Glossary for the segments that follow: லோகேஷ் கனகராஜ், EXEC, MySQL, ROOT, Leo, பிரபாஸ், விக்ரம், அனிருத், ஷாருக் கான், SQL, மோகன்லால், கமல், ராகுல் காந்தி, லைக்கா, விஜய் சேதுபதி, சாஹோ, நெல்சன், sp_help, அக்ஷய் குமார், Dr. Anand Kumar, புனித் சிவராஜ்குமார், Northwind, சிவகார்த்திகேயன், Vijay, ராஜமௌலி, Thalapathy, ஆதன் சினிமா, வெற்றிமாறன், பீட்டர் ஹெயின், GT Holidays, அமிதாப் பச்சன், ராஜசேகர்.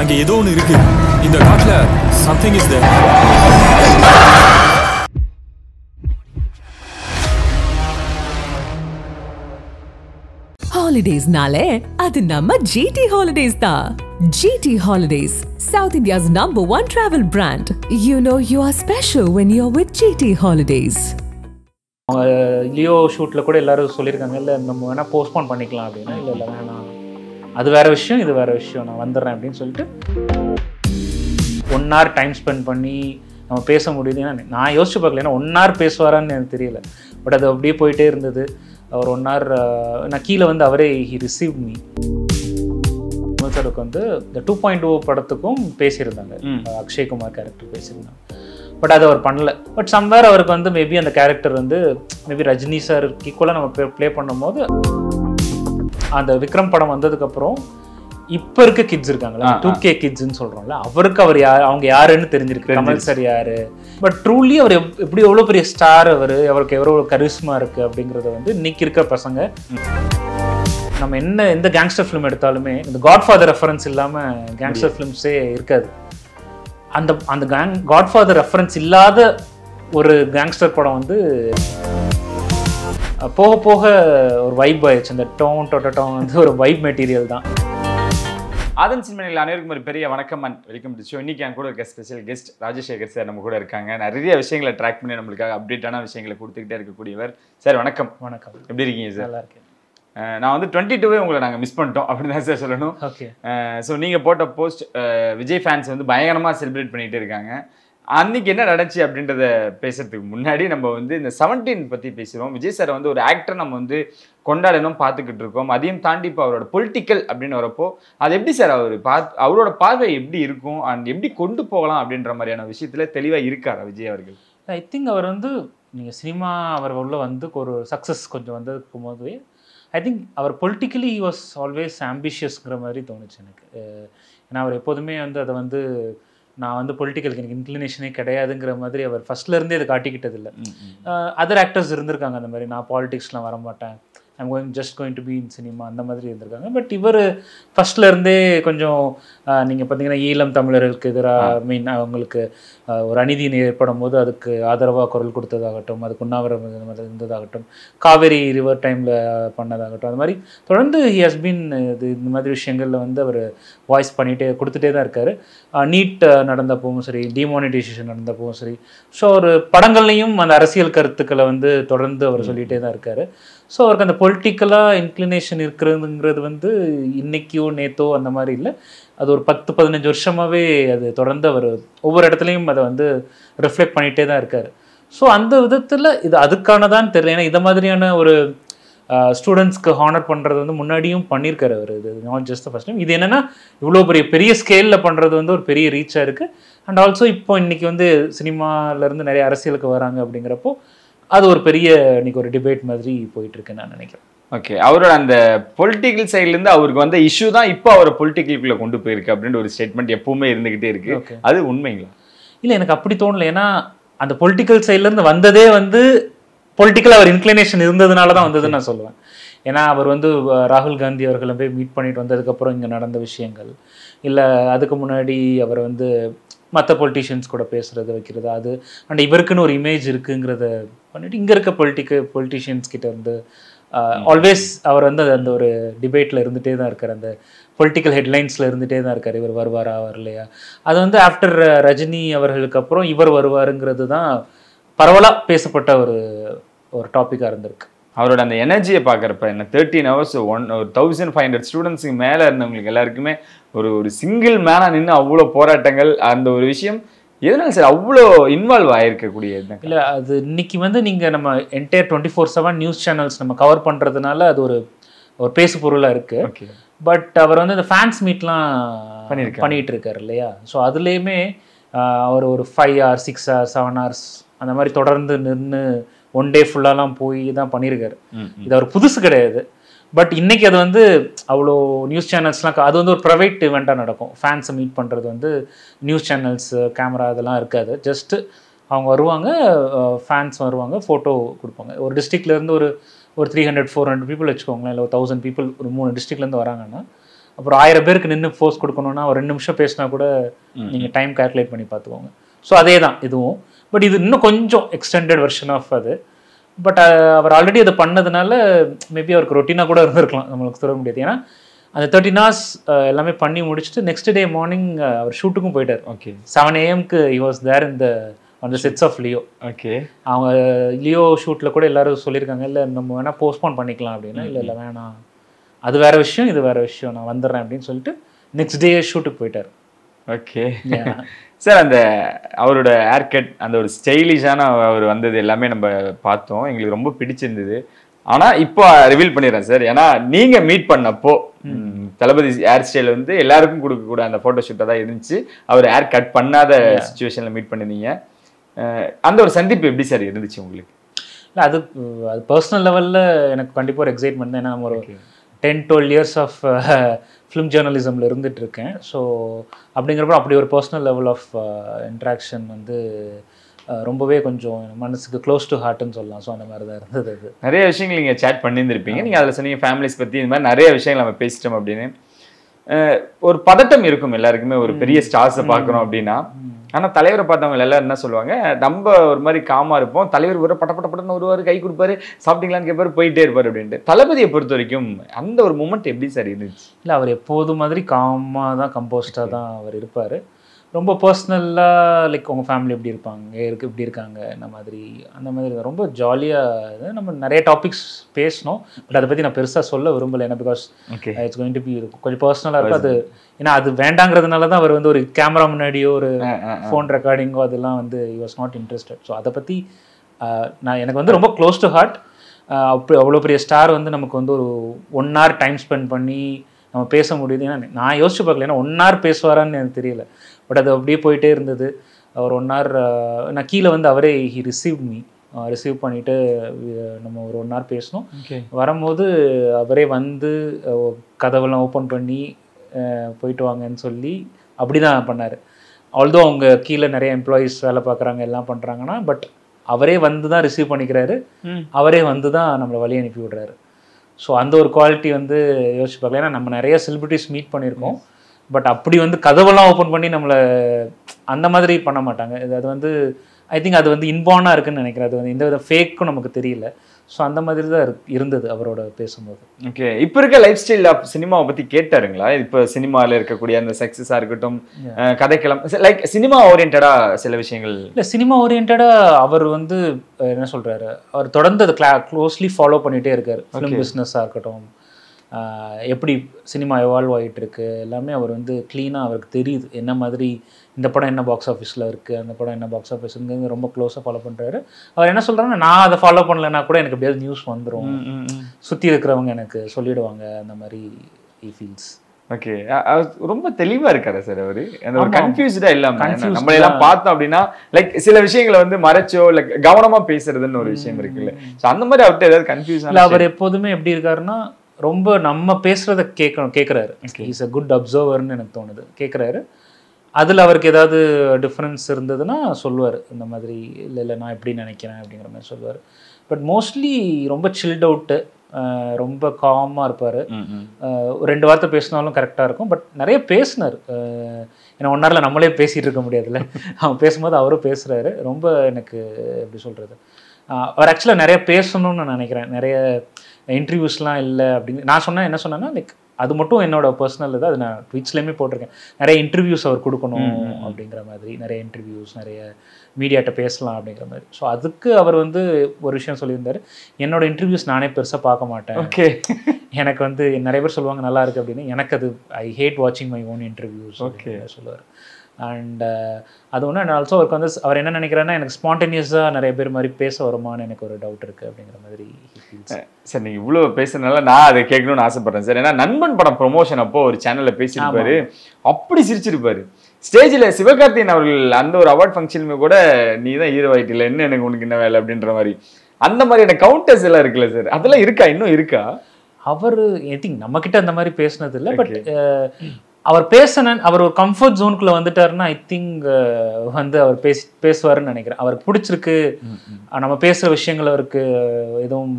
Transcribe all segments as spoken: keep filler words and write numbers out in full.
அங்க ஏதோ ஒன்னு இருக்கு. இந்த காட்ல something is there. Holidays நாளே அது நம்ம G T Holidays தான். G T Holidays, South India's number one travel brand. You know you are special when you're with G T Holidays. Leo ஷூட்ல கூட எல்லாரும் சொல்லிருக்காங்க இல்ல நம்ம வேணா போஸ்ட்போன் பண்ணிக்கலாம் அப்படினா இல்ல இல்ல வேணாம் அது வேற விஷயம் இது வேற விஷயம் நான் வந்துறேன் அப்படினு சொல்லிட்டு one hour டைம் ஸ்பெண்ட் பண்ணி நம்ம பேச முடியுதுன்னா நான் யோசிச்சு பார்க்கல ஏன்னா one hour பேசுவாரான்னு எனக்கு தெரியல பட் அது அப்படியே போயிட்டே இருந்தது அவர் one hour நான் கீழ வந்து அவரே he received me கமல் சாருக்கு வந்து the two point oh படத்துக்கும் பேசியிருந்தாங்க அக்ஷய் குமார் கேரக்டர் பேசியிருந்தாங்க பட் அது அவர் பண்ணல பட் சம்வேர் அவருக்கு வந்து மேபி அந்த கேரக்டர் வந்து மேபி ரஜினி சார் ஈக்குவலாக நம்ம ப்ளே பண்ணும்போது அந்த விக்ரம் படம் வந்ததுக்கப்புறம் இப்போ இருக்க கிட்ஸ் இருக்காங்களா டூ கே கிட்ஸ்ன்னு சொல்கிறோம்ல அவருக்கு அவர் யார் அவங்க யாருன்னு தெரிஞ்சிருக்கு கமல் சார் யார் பட் ட்ரூலி அவர் எப்படி எவ்வளோ பெரிய ஸ்டார் அவர் அவருக்கு எவ்வளோ கரிஸ்மா இருக்குது அப்படிங்கிறத வந்து இன்னைக்கு இருக்கிற பசங்க நம்ம என்ன எந்த கேங்ஸ்டர் ஃபிலிம் எடுத்தாலுமே இந்த காட்ஃபாதர் ரெஃபரன்ஸ் இல்லாமல் கேங்ஸ்டர் ஃபிலிம்ஸே இருக்காது அந்த அந்த கேங் காட்ஃபாதர் ரெஃபரன்ஸ் இல்லாத ஒரு கேங்ஸ்டர் படம் வந்து போக போக ஒரு வைப் ஆயிடுச்சு அந்த டவுன் டொட்டோம் வந்து ஒரு வைப் மெட்டீரியல் தான் ஆதன் சினிமனில் அனைவருக்கும் ஒரு பெரிய வணக்கம் அண்ட் வெல்கம் டு ஷோ இன்னைக்கு என் கூட இருக்க ஸ்பெஷல் கெஸ்ட் ராஜசேகர் சார் நம்ம கூட இருக்காங்க நிறைய விஷயங்களை ட்ராக் பண்ணி நம்மளுக்காக அப்டேட்டான விஷயங்களை கொடுத்துக்கிட்டே இருக்கக்கூடியவர் சார் வணக்கம் வணக்கம் எப்படி இருக்கீங்க சார் நல்லா இருக்கேன் நான் வந்து டுவெண்ட்டி டூவே உங்களை நாங்கள் மிஸ் பண்ணிட்டோம் அப்படின்னு தான் சார் சொல்லணும் ஓகே ஸோ நீங்கள் போட்ட போஸ்ட் விஜய் ஃபேன்ஸ் வந்து பயங்கரமாக செலிப்ரேட் பண்ணிகிட்டே இருக்காங்க அன்றைக்கி என்ன நடந்துச்சு அப்படின்றத பேசுகிறதுக்கு முன்னாடி நம்ம வந்து இந்த செவன்டீன் பற்றி பேசுகிறோம் விஜய் சார் வந்து ஒரு ஆக்டர் நம்ம வந்து கொண்டாடணும் பார்த்துக்கிட்டு இருக்கோம் அதையும் தாண்டி இப்போ அவரோட பொலிட்டிக்கல் அப்படின்னு வரப்போ அது எப்படி சார் அவர் பாத் அவரோட பார்வை எப்படி இருக்கும் அண்ட் எப்படி கொண்டு போகலாம் அப்படின்ற மாதிரியான விஷயத்தில் தெளிவாக இருக்காரா விஜய் அவர்கள் ஐ திங்க் அவர் வந்து நீங்கள் சினிமா அவர் உள்ள வந்து ஒரு சக்ஸஸ் கொஞ்சம் வந்ததுக்கும் போது ஐ திங்க் அவர் பொலிட்டிக்கலி ஹி வாஸ் ஆல்வேஸ் ஆம்பிஷியஸ்ங்கிற மாதிரி தோணுச்சு எனக்கு ஏன்னா அவர் எப்போதுமே வந்து அதை வந்து நான் வந்து பொலிட்டிக்கலுக்கு எனக்கு இன்க்ளினேஷனே கிடையாதுங்கிற மாதிரி அவர் ஃபர்ஸ்ட்லேருந்தே இதை காட்டிக்கிட்டது இல்லை அதர் ஆக்டர்ஸ் இருந்திருக்காங்க அந்த மாதிரி நான் பாலிடிக்ஸ்லாம் வரமாட்டேன் I'm going just going to be in cinema அந்த மாதிரி இருந்திருக்காங்க பட் இவர் ஃபர்ஸ்ட்லேருந்தே கொஞ்சம் நீங்கள் பார்த்தீங்கன்னா ஈழம் தமிழர்களுக்கு எதிராக மீன் அவங்களுக்கு ஒரு அநீதி ஏற்படும் போது அதுக்கு ஆதரவாக குரல் கொடுத்ததாகட்டும் அதுக்கு உண்ணாவிரதம் இருந்ததாகட்டும் காவேரி ரிவர் டைமில் பண்ணதாகட்டும் அது மாதிரி தொடர்ந்து ஹி ஹஸ் பீன் இது இந்த மாதிரி விஷயங்களில் வந்து அவர் வாய்ஸ் பண்ணிகிட்டே கொடுத்துட்டே தான் இருக்கார் நீட் நடந்தப்பவும் சரி டிமானிட்டைசேஷன் நடந்தப்பவும் சரி ஸோ ஒரு படங்கள்லையும் அந்த அரசியல் கருத்துக்களை வந்து தொடர்ந்து அவர் சொல்லிகிட்டே தான் இருக்கார் ஸோ அவருக்கு அந்த பொலிட்டிக்கலாக இன்க்ளினேஷன் இருக்கிறதுங்கிறது வந்து இன்றைக்கியோ நேத்தோ அந்த மாதிரி இல்லை அது ஒரு பத்து பதினஞ்சு வருஷமாகவே அது தொடர்ந்து அவர் ஒவ்வொரு இடத்துலையும் அதை வந்து ரிஃப்ளெக்ட் பண்ணிகிட்டே தான் இருக்கார் ஸோ அந்த விதத்தில் இது அதுக்கானதான்னு தெரியல ஏன்னா இதை மாதிரியான ஒரு ஸ்டூடெண்ட்ஸ்க்கு ஹானர் பண்ணுறது வந்து முன்னாடியும் பண்ணியிருக்காரு அவர் இது not just the first time இது என்னென்னா இவ்வளோ பெரிய பெரிய ஸ்கேலில் பண்ணுறது வந்து ஒரு பெரிய ரீச்சாக இருக்குது அண்ட் ஆல்சோ இப்போ இன்றைக்கி வந்து சினிமாவிலேருந்து நிறைய அரசியலுக்கு வராங்க அப்படிங்கிறப்போ அது ஒரு பெரிய இன்னைக்கு ஒரு டிபேட் மாதிரி போயிட்டு இருக்குன்னு நான் நினைக்கிறேன் ஓகே அவரோட அந்த பொலிட்டிக்கல் சைட்லேருந்து அவருக்கு வந்த இஷ்யூ தான் இப்போ அவரை பொலிட்டிக்கலுக்குள்ளே கொண்டு போயிருக்கு அப்படின்ற ஒரு ஸ்டேட்மெண்ட் எப்பவுமே இருந்துகிட்டே இருக்கு அது உண்மைங்களா இல்லை எனக்கு அப்படி தோணல ஏன்னா அந்த பொலிட்டிக்கல் சைட்லேருந்து வந்ததே வந்து பொலிட்டிக்கலாக அவர் இன்க்ளினேஷன் இருந்ததுனால தான் வந்ததுன்னு நான் சொல்லுவேன் ஏன்னா அவர் வந்து ராகுல் காந்தி அவர்களை போய் மீட் பண்ணிட்டு வந்ததுக்கப்புறம் இங்கே நடந்த விஷயங்கள் இல்லை அதுக்கு முன்னாடி அவர் வந்து மற்ற பொலிட்டிஷியன்ஸ் கூட பேசுகிறது வைக்கிறது அது அண்ட் இவருக்குன்னு ஒரு இமேஜ் இருக்குங்கிறத பண்ணிட்டு இங்கே இருக்க பொலிட்டிக்க பொலிட்டிஷியன்ஸ் கிட்ட இருந்து ஆல்வேஸ் அவர் வந்து அந்த ஒரு டிபேட்டில் இருந்துகிட்டே தான் இருக்கார் அந்த பொலிட்டிக்கல் ஹெட்லைன்ஸில் இருந்துகிட்டே தான் இருக்கார் இவர் வருவாரா வரலையா அது வந்து ஆஃப்டர் ரஜினி அவர்களுக்கு அப்புறம் இவர் வருவாருங்கிறது தான் பரவலாக பேசப்பட்ட ஒரு ஒரு டாப்பிக்காக இருந்திருக்கு அவரோட அந்த எனர்ஜியை பார்க்குறப்ப என்ன தேர்ட்டின் ஹவர்ஸ் ஒன் ஒரு தௌசண்ட் ஃபைவ் ஹண்ட்ரட் ஸ்டூடெண்ட்ஸுக்கு மேலே இருந்தவங்களுக்கு எல்லாருக்குமே ஒரு ஒரு சிங்கிள் மேனாக நின்று அவ்வளோ போராட்டங்கள் அந்த ஒரு விஷயம் எதனால சார் அவ்வளோ இன்வால்வ் ஆகிருக்கக்கூடிய இல்லை அது இன்னைக்கு வந்து நீங்கள் நம்ம entire twenty four seven news channels நம்ம கவர் பண்ணுறதுனால அது ஒரு ஒரு பேசு பொருளாக இருக்குது பட் அவர் வந்து இந்த ஃபேன்ஸ் மீட்லாம் பண்ணியிருக்கு பண்ணிகிட்டு இருக்கார் இல்லையா ஸோ அதுலேயுமே அவர் ஒரு five hour six hour seven hours அந்த மாதிரி தொடர்ந்து நின்று ஒன் டே ஃபுல்லாலாம் போய் தான் பண்ணியிருக்காரு இது அவர் புதுசு கிடையாது பட் இன்றைக்கி அது வந்து அவ்வளோ நியூஸ் சேனல்ஸ்லாம் அது வந்து ஒரு ப்ரைவேட் இவெண்ட்டாக நடக்கும் ஃபேன்ஸை மீட் பண்ணுறது வந்து நியூஸ் சேனல்ஸ் கேமரா அதெல்லாம் இருக்காது ஜஸ்ட்டு அவங்க வருவாங்க ஃபேன்ஸ் வருவாங்க ஃபோட்டோ கொடுப்பாங்க ஒரு டிஸ்ட்ரிக்ட்லேருந்து ஒரு ஒரு three hundred four hundred people வச்சுக்கோங்களேன் இல்லை ஒரு தௌசண்ட் பீப்புள் ஒரு மூணு டிஸ்ட்ரிக்ட்லேருந்து வராங்கன்னா அப்புறம் ஆயிரம் பேருக்கு நின்று ஃபோர்ஸ் கொடுக்கணும்னா ஒரு ரெண்டு நிமிஷம் பேசினா கூட நீங்கள் டைம் கால்குலேட் பண்ணி பார்த்துக்கோங்க. ஸோ அதே தான் இதுவும், பட் இது இன்னும் கொஞ்சம் எக்ஸ்டெண்டட் வெர்ஷன் ஆஃப் அது. பட் அவர் ஆல்ரெடி அதை பண்ணதுனால மேபி அவருக்கு ரொட்டீனாக கூட இருந்திருக்கலாம், நம்மளுக்கு சொல்ல முடியாது. ஏன்னா அந்த தேர்ட்டின் ஹார்ஸ் எல்லாமே பண்ணி முடிச்சுட்டு நெக்ஸ்ட் டே மார்னிங் அவர் ஷூட்டுக்கும் போயிட்டார். ஓகே, செவன் ஏஎம்க்கு ஹி வாஸ் தேர் இந்த அந்த செட்ஸ் ஆஃப் லியோ. ஓகே, அவங்க லியோ ஷூட்டில் கூட எல்லாரும் சொல்லியிருக்காங்க, இல்லை நம்ம வேணால் போஸ்ட்போன் பண்ணிக்கலாம் அப்படின்னா, இல்லை இல்லை வேணாம் அது வேற விஷயம் இது வேற விஷயம் நான் வந்துடுறேன் அப்படின்னு சொல்லிட்டு நெக்ஸ்ட் டே ஷூட்டுக்கு போயிட்டார். ஓகே சார், அந்த அவரோட ஹேர் கட், அந்த ஒரு ஸ்டைலிஷான அவர் வந்தது எல்லாமே நம்ம பார்த்தோம், எங்களுக்கு ரொம்ப பிடிச்சிருந்தது. ஆனால் இப்போ ரிவீல் பண்ணிடுறேன் சார், ஏன்னா நீங்கள் மீட் பண்ணப்போ தளபதி ஹேர் ஸ்டைல் வந்து எல்லாருக்கும் கொடுக்கக்கூட அந்த ஃபோட்டோஷூட்டாக தான் இருந்துச்சு. அவர் ஹேர் கட் பண்ணாத சுச்சுவேஷனில் மீட் பண்ணிருந்தீங்க. அந்த ஒரு சந்திப்பு எப்படி சார் இருந்துச்சு உங்களுக்கு? இல்லை, அது அது பர்சனல் லெவலில் எனக்கு கண்டிப்பாக ஒரு எக்ஸைட்மெண்ட் தான். ஏன்னா ஒரு ten twelve years of film ஜேர்னலிசமில் இருந்துகிட்டு இருக்கேன். ஸோ அப்படிங்கிறப்ப அப்படி ஒரு பர்சனல் லெவல் ஆஃப் இன்ட்ராக்ஷன் வந்து ரொம்பவே கொஞ்சம் மனசுக்கு க்ளோஸ் டு ஹார்ட்னு சொல்லலாம். ஸோ அந்த மாதிரி தான் இருந்தது. அது நிறைய விஷயங்கள் நீங்கள் சேட் பண்ணியிருந்துருப்பீங்க, நீங்கள் அதில் சொன்னீங்க ஃபேமிலிஸ் பற்றி, இந்த மாதிரி நிறைய விஷயங்கள் நம்ம பேசிட்டோம் அப்படின்னு. ஒரு பதட்டம் இருக்கும் எல்லாருக்குமே, ஒரு பெரிய ஸ்டார்ஸை பார்க்குறோம் அப்படின்னா. ஆனால் தலைவரை பார்த்தவங்க எல்லாரும் என்ன சொல்லுவாங்க, நம்ம ஒரு மாதிரி காமாக இருப்போம், தலைவர் ஒரு பட்ட பட்ட பட்டன்னு ஒருவாரு கை கொடுப்பாரு, சாப்பிட்டீங்களான்னு கேட்பாரு, போயிட்டே இருப்பார் அப்படின்ட்டு. தளபதியை பொறுத்த வரைக்கும் அந்த ஒரு மூமெண்ட் எப்படி சார் இருந்துச்சு? இல்லை, அவர் எப்போது மாதிரி காமாக தான் கம்போஸ்டாக தான் அவர் இருப்பார். ரொம்ப பர்சனலாக லைக் உங்கள் ஃபேமிலி எப்படி இருப்பாங்க இருக்கு இப்படி இருக்காங்க அந்த மாதிரி அந்த மாதிரி ரொம்ப ஜாலியாக நம்ம நிறைய டாபிக்ஸ் பேசணும். பட் அதை பற்றி நான் பெருசாக சொல்ல விரும்பலை, ஏன்னா because it's going to be கொஞ்சம் பர்சனலாக இருக்கும் அது. ஏன்னா அது வேண்டாங்கிறதுனால தான் அவர் வந்து ஒரு கேமரா முன்னாடியோ ஒரு ஃபோன் ரெக்கார்டிங்கோ அதெல்லாம் வந்து he was not interested. So அதை பற்றி நான் எனக்கு வந்து ரொம்ப க்ளோஸ் டு ஹார்ட். அப்படி அவ்வளோ பெரிய ஸ்டார் வந்து நமக்கு வந்து ஒரு ஒன் ஹவர் டைம் ஸ்பெண்ட் பண்ணி நம்ம பேச முடியுது. ஏன்னா நான் யோசிச்சு பார்க்கல, ஏன்னா ஒன் ஹவர் பேசுவாரான்னு எனக்கு தெரியல. பட் அது அப்படியே போயிட்டே இருந்தது. அவர் ஒன் ஹவர் நான் கீழே வந்து அவரே ஹி ரிசீவ் மீ ரிசீவ் பண்ணிவிட்டு நம்ம ஒரு ஒன் ஹவர் பேசணும். வரும்போது அவரே வந்து கதவெல்லாம் ஓப்பன் பண்ணி போயிட்டு வாங்கன்னு சொல்லி அப்படி தான் பண்ணார். ஆல்தோ அவங்க கீழே நிறைய எம்ப்ளாயீஸ் வேலை பார்க்குறாங்க எல்லாம் பண்ணுறாங்கன்னா, பட் அவரே வந்து தான் ரிசீவ் பண்ணிக்கிறாரு, அவரே வந்து தான் நம்மளை வழி அனுப்பி விடுறாரு. ஸோ அந்த ஒரு குவாலிட்டி வந்து யோசிச்சு பார்க்கலாம். ஏன்னா நம்ம நிறைய செலிபிரிட்டிஸ் மீட் பண்ணியிருக்கோம், பட் அப்படி வந்து கதவெல்லாம் ஓப்பன் பண்ணி நம்மளை அந்த மாதிரி பண்ண மாட்டாங்க. இது அது வந்து ஐ திங்க் அது வந்து இன்பார்னாக இருக்குன்னு நினைக்கிறேன். அது வந்து எந்த வித ஃபேக்கும் நமக்கு தெரியல. ஸோ அந்த மாதிரி தான் இருந்தது அவரோட பேசும்போது. ஓகே, இப்போ இருக்க லைஃப் ஸ்டைல் ஆஃப் சினிமாவை பற்றி கேட்டாருங்களா? இப்போ சினிமாவில் இருக்கக்கூடிய அந்த சக்ஸஸாக இருக்கட்டும், கதைக்களம், லைக் சினிமா ஓரியன்டாக சில விஷயங்கள். இல்லை, சினிமா ஓரியன்டாக அவர் வந்து என்ன சொல்கிறாரு, அவர் தொடர்ந்து அதை க்ளா க்ளோஸ்லி ஃபாலோ பண்ணிகிட்டே இருக்கார். ஃபிலிம் பிஸ்னஸாக இருக்கட்டும், எப்படி சினிமா எவால்வ் ஆகிட்டு இருக்கு எல்லாமே அவர் வந்து க்ளீனாக அவருக்கு தெரியுது. என்ன மாதிரி இந்த படம் என்ன பாக்ஸ் ஆஃபீஸில் இருக்குது, அந்த படம் என்ன பாக்ஸ் ஆஃபீஸுங்கிறது ரொம்ப க்ளோஸாக ஃபாலோ பண்ணுறாரு. அவர் என்ன சொல்கிறாங்கன்னா, நான் அதை ஃபாலோ பண்ணலைன்னா கூட எனக்கு எப்படியாவது நியூஸ் வந்துடும், சுற்றி இருக்கிறவங்க எனக்கு சொல்லிவிடுவாங்க அந்த மாதிரி ஹி ஃபீல்ஸ். ஓகே, ரொம்ப தெளிவாக இருக்காரு சார் அவர். அந்த ஒரு கன்ஃபியூஸ்டாக இல்லாமல் நம்மள எல்லாம் பார்த்தோம் அப்படின்னா லைக் சில விஷயங்களை வந்து மறைச்சோ இல்லை கவனமாக பேசுறதுன்னு ஒரு விஷயம் இருக்குல்ல. ஸோ அந்த மாதிரி அவர்கிட்ட ஏதாவது கன்ஃபியூஸ் இல்லை. அவர் எப்போதுமே எப்படி இருக்காருன்னா ரொம்ப நம்ம பேசுகிறத கேட்கணும் கேட்குறாரு. இஸ் அ குட் அப்சர்வர்னு எனக்கு தோணுது. கேட்குறாரு, அதில் அவருக்கு ஏதாவது டிஃப்ரென்ஸ் இருந்ததுன்னா சொல்லுவார். இந்த மாதிரி இல்லை இல்லை நான் எப்படி நினைக்கிறேன் அப்படிங்கிற மாதிரி சொல்லுவார். பட் மோஸ்ட்லி ரொம்ப சில்ட் அவுட்டு, ரொம்ப காமாக இருப்பார். ரெண்டு வார்த்தை பேசினாலும் கரெக்டாக இருக்கும். பட் நிறைய பேசினார், ஏன்னா ஒன் ஹவரில் நம்மளே பேசிகிட்டு இருக்க முடியாதுல்ல. அவன் பேசும்போது அவரும் பேசுகிறாரு. ரொம்ப எனக்கு எப்படி சொல்கிறது, அவர் ஆக்சுவலாக நிறைய பேசணும்னு நான் நினைக்கிறேன். நிறைய இன்டர்வியூஸ்லாம் இல்லை அப்படின்னு நான் சொன்னேன். என்ன சொன்னேன்னா லைக் அது மட்டும் என்னோட பர்சனல் இது, அது நான் ட்விட்ஸ்லேயுமே போட்டிருக்கேன். நிறைய இன்டர்வியூஸ் அவர் கொடுக்கணும் அப்படிங்கிற மாதிரி, நிறைய இன்டர்வியூஸ் நிறைய மீடியாட்ட பேசலாம் அப்படிங்கிற மாதிரி. ஸோ அதுக்கு அவர் வந்து ஒரு விஷயம் சொல்லியிருந்தார், என்னோட இன்டர்வியூஸ் நானே பெருசாக பார்க்க மாட்டேன். ஓகே, எனக்கு வந்து நிறைய பேர் சொல்லுவாங்க நல்லா இருக்குது அப்படின்னு. எனக்கு அது ஐ ஹேட் வாட்சிங் மை ஓன் இன்டர்வியூஸ். ஓகே சொல்லுவார். அண்ட் அது ஒன்று. அண்ட் ஆல்சோ அவருக்கு வந்து அவர் என்ன நினைக்கிறாருன்னா, எனக்கு ஸ்பான்டேனியஸாக நிறைய பேர் மாதிரி பேச வருமானு எனக்கு ஒரு டவுட் இருக்குது அப்படிங்கிற மாதிரி. சார், நீங்கள் இவ்வளோ பேசுறதுனால நான் அதை கேட்கணும்னு ஆசைப்பட்றேன் சார். ஏன்னா நண்பன் படம் ப்ரொமோஷன் அப்போ ஒரு சேனலில் பேசியிருப்பாரு, அப்படி சிரிச்சிருப்பாரு. ஸ்டேஜில் சிவகார்த்திகேயன் அவர்கள் அந்த ஒரு அவார்ட் ஃபங்க்ஷனுமே கூட நீ தான் ஹீரோ ஆகிட்டில்ல, என்ன எனக்கு உனக்கு என்ன வேலை அப்படின்ற மாதிரி அந்த மாதிரியான கவுண்டர்ஸ் எல்லாம் இருக்குல்ல சார், அதெல்லாம் இருக்கா? இன்னும் இருக்கா? அவர் ஐ திங்க் நம்மக்கிட்ட அந்த மாதிரி பேசினது இல்லை. பட் அவர் பேசின அவர் ஒரு கம்ஃபர்ட் ஜோனுக்குள்ளே வந்துட்டாருன்னா ஐ திங்க் வந்து அவர் பேசி பேசுவார்னு நினைக்கிறேன். அவருக்கு பிடிச்சிருக்கு நம்ம பேசுகிற விஷயங்கள், அவருக்கு எதுவும்